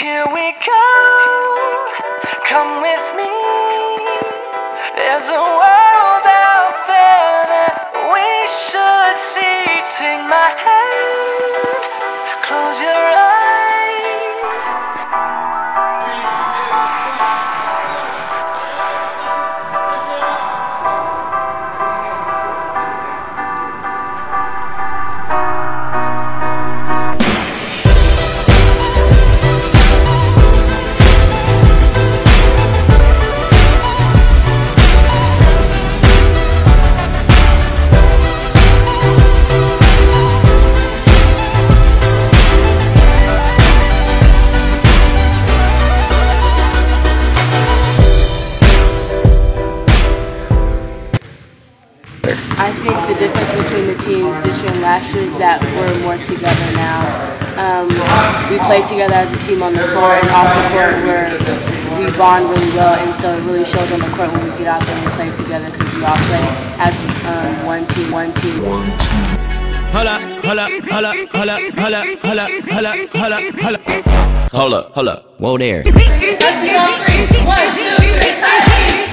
Here we go, come with me. There's a world out there that we should see. Take my hand, close your eyes. I think the difference between the teams this year and last year is that we're more together now. We play together as a team on the court and off the court where we bond really well, and so it really shows on the court when we get out there and we play together because we all play as one team, one team. Holla, holla, holla, holla, holla, holla, holla, holla, holla. Holla, holla, whoa there. Let's get on three. 1, 2, 3, 5, 6.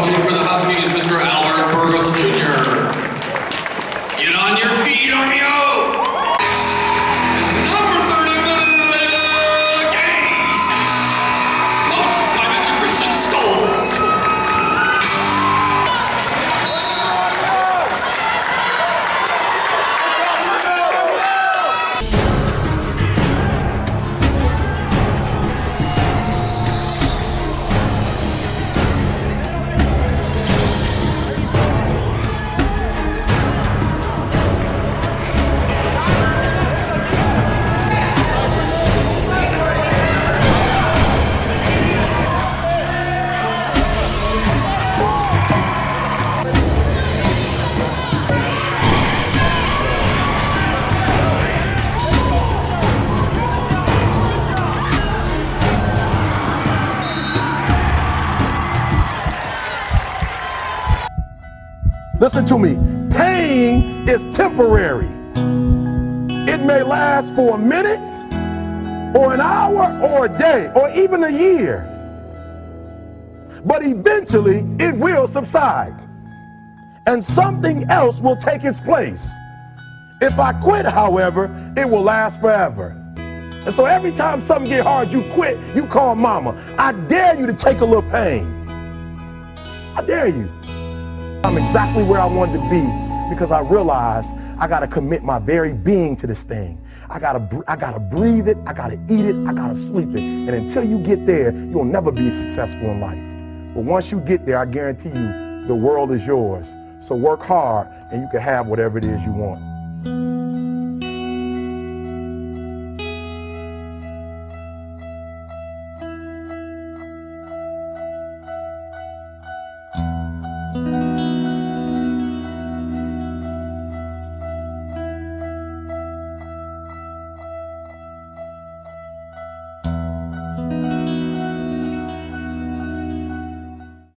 Coaching for the Huskies, Mr. Albert Burgos Jr. Get on your feet, RBO! Listen to me, pain is temporary. It may last for a minute, or an hour, or a day, or even a year. But eventually, it will subside. And something else will take its place. If I quit, however, it will last forever. And so every time something gets hard, you quit, you call mama. I dare you to take a little pain. I dare you. I'm exactly where I wanted to be because I realized I got to commit my very being to this thing. I gotta breathe it, I got to eat it, I got to sleep it. And until you get there, you'll never be successful in life. But once you get there, I guarantee you, the world is yours. So work hard and you can have whatever it is you want.